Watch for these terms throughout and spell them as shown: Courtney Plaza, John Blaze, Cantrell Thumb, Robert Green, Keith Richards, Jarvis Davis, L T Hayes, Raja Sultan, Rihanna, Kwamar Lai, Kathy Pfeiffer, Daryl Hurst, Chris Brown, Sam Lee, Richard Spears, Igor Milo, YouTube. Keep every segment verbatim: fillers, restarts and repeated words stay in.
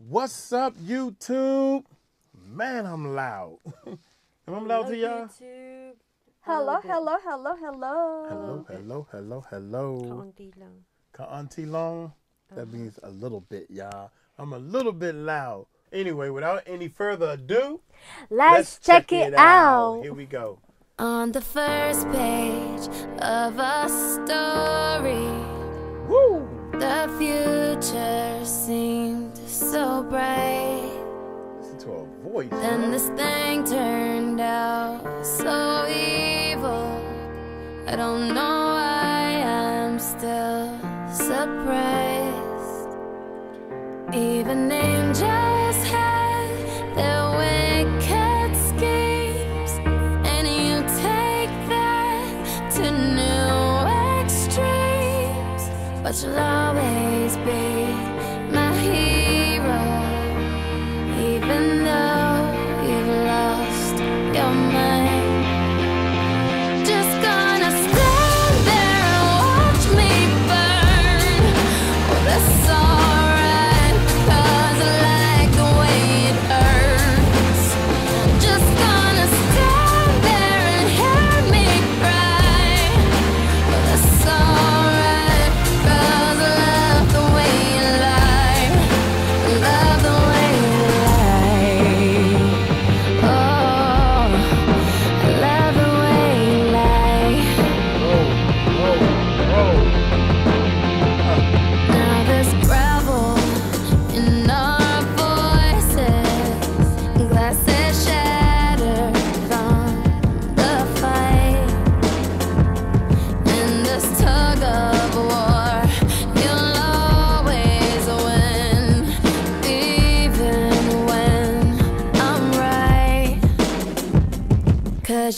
What's up, YouTube? Man, I'm loud. Am I loud to y'all? Hello, hello, hello, hello. Hello, hello, hello, hello. Ka'anti long. Ka'anti long. That means a little bit, y'all. I'm a little bit loud. Anyway, without any further ado, let's, let's check, check it, it out. out. Here we go. On the first page of a story, woo! The future seemed so bright. Listen to her voice. Then this thing turned out so evil. I don't know why I'm still surprised. Even angels had their wicked schemes, and you take that to new extremes. But you'll always be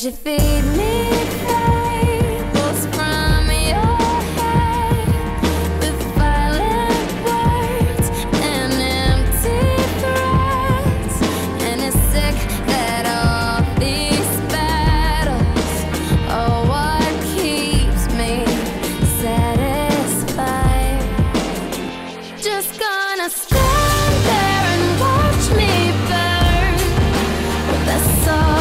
you feed me fables from your head with violent words and empty threats, and it's sick that all these battles are what keeps me satisfied. Just gonna stand there and watch me burn, but that's all.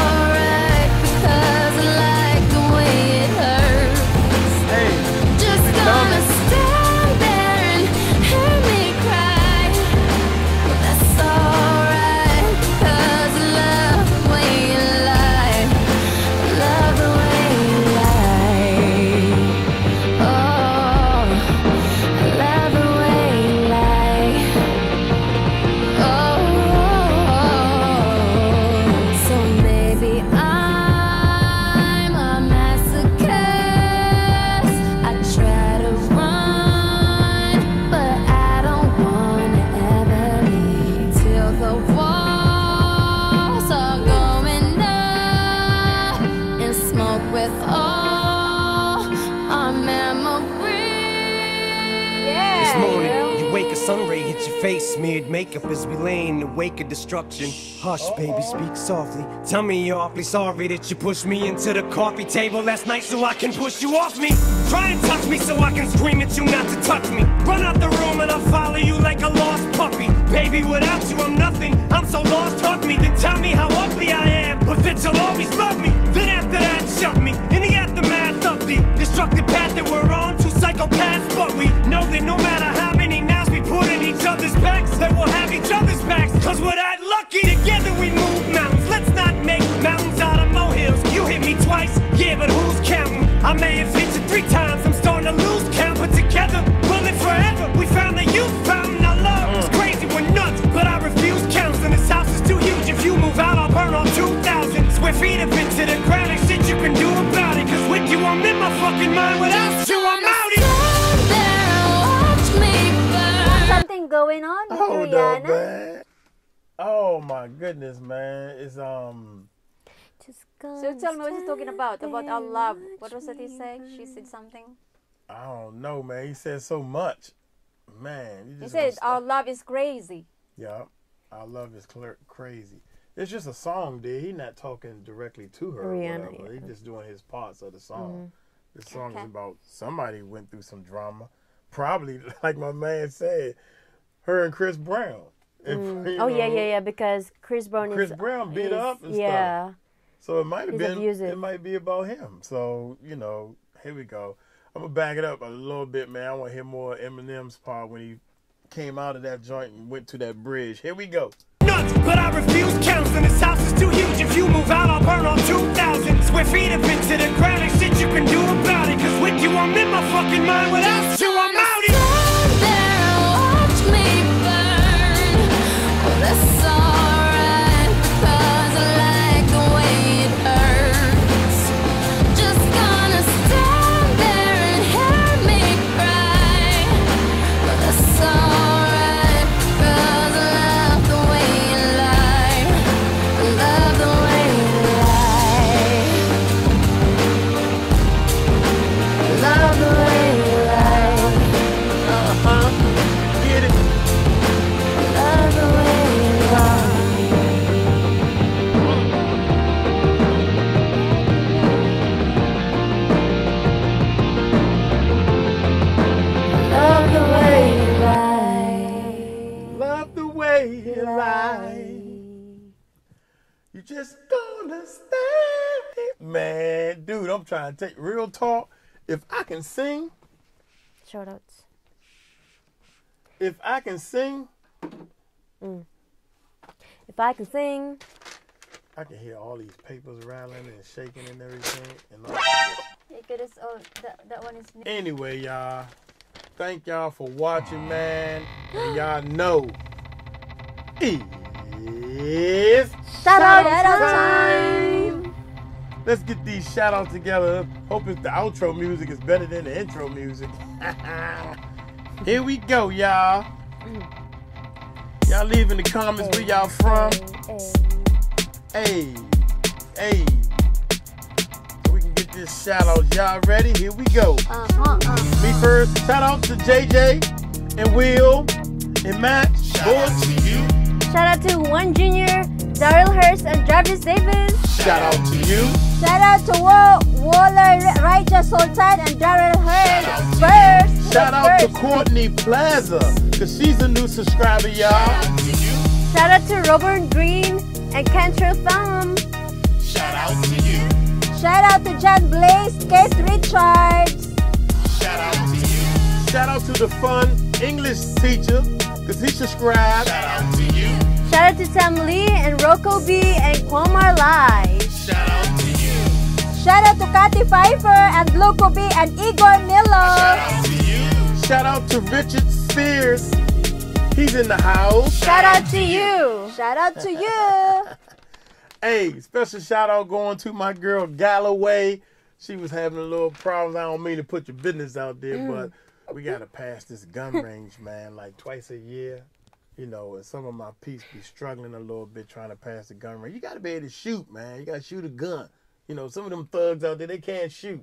Sunray hits your face, smeared makeup as we lay in the wake of destruction. Hush, baby, speak softly. Tell me you're awfully sorry that you pushed me into the coffee table last night so I can push you off me. Try and touch me so I can scream at you not to touch me. Run out the room and I'll follow you like a lost puppy. Baby, without you I'm nothing, I'm so lost, hug me. Then tell me how ugly I am, but that you'll always love me. Then after that, shut me, in the aftermath of the destructive path that we're on, two psychopaths. But we know that no matter how many nights putting each other's backs, they will have each other's backs. Cause we're that lucky, together we move mountains. Let's not make mountains out of molehills. You hit me twice, yeah, but who's counting? I may have hit you three times, I'm starting to lose count. But together, we'll live forever. We found the youth fountain, our love was crazy, we're nuts, but I refuse counseling. This house is too huge, if you move out, I'll burn all two thousand square feet of it to the ground. Ain't shit you can do about it, cause with you I'm in my fucking mind. Without you I'm out here. Going on with Hold up, man. Oh my goodness, man. It's um Just so tell me what he's talking about, about our love. What was that he said? She said something? I don't know, man. He said so much. Man. He said our love is crazy. Yeah. Our love is crazy. It's just a song, dude. He's not talking directly to her Rihanna, or whatever. Yeah. He's just doing his parts of the song. Mm-hmm. The song okay. is about somebody went through some drama. Probably, like my man said, her and Chris Brown. Mm. If, oh, know, yeah, yeah, yeah, because Chris Brown Chris is, Brown beat up and yeah. stuff. So it might have been, abusive. It might be about him. So, you know, here we go. I'm going to back it up a little bit, man. I want to hear more Eminem's part when he came out of that joint and went to that bridge. Here we go. Nuts, but I refuse counseling. This house is too huge. If you move out, I'll burn on two thousand. Square feet of it to the ground. Ain't shit you can do about it. Because with you, I'm in my fucking mind. Without you, I'm out here. Stand there and watch me burn. Oh, that's alright. Because I like the way it hurts. Just gonna stand there and hear me cry. Oh, that's alright. Because I love the way you lie. I love the way you lie. I love the way you lie. You just gonna stand it. Man, dude, I'm trying to take real talk. If I can sing. Shout outs. If I can sing. Mm. If I can sing. I can hear all these papers rattling and shaking and everything. And all that. Is, oh, that, that one is new. Anyway, y'all. Thank y'all for watching, man. And y'all know. E. It's shout out time. time! Let's get these shout outs together. Hoping the outro music is better than the intro music. Here we go, y'all. Y'all leave in the comments hey, where y'all from. Hey, hey. So we can get this shout out. Y'all ready? Here we go. Uh -huh, uh -huh. Me first. Shout out to J J and Will and Matt. Shout out to you. Shout out to One Junior, Daryl Hurst, and Jarvis Davis. Shout out to you. Shout out to Wall, Waller, Raja Sultan, and Daryl Hurst. Shout out, first, shout out first. to Courtney Plaza, because she's a new subscriber, y'all. Shout, shout out to Robert Green and Cantrell Thumb. Shout out to you. Shout out to John Blaze, Keith Richards. Shout out to you. Shout out to the fun English teacher, because he subscribed. Shout out to you. Shout out to Sam Lee and Rocco B and Kwamar Lai. Shout out to you. Shout out to Kathy Pfeiffer and Loco B and Igor Milo. Shout out to you. Shout out to Richard Spears. He's in the house. Shout, shout out, out to you. you. Shout out to you. Hey, special shout out going to my girl Galloway. She was having a little problems. I don't mean to put your business out there, mm. but we got to pass this gun range, man, like twice a year. You know, and some of my peeps be struggling a little bit trying to pass the gun range. You got to be able to shoot, man. You got to shoot a gun. You know, some of them thugs out there, they can't shoot.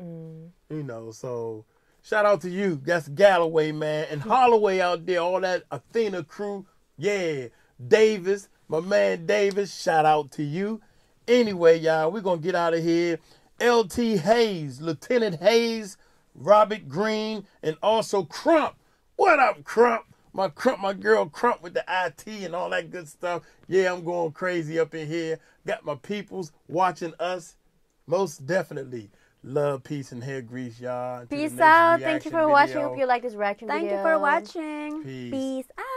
Mm. You know, so shout out to you. That's Galloway, man. And Holloway out there, all that Athena crew. Yeah. Davis, my man Davis, shout out to you. Anyway, y'all, we're going to get out of here. L T Hayes, Lieutenant Hayes, Robert Green, and also Crump. What up, Crump? My Crump, my girl Crump with the I T and all that good stuff. Yeah, I'm going crazy up in here. Got my peoples watching us. Most definitely. Love, peace, and hair grease, y'all. Peace out. Thank you for video. watching. Hope you like this reaction Thank video. Thank you for watching. Peace, peace out.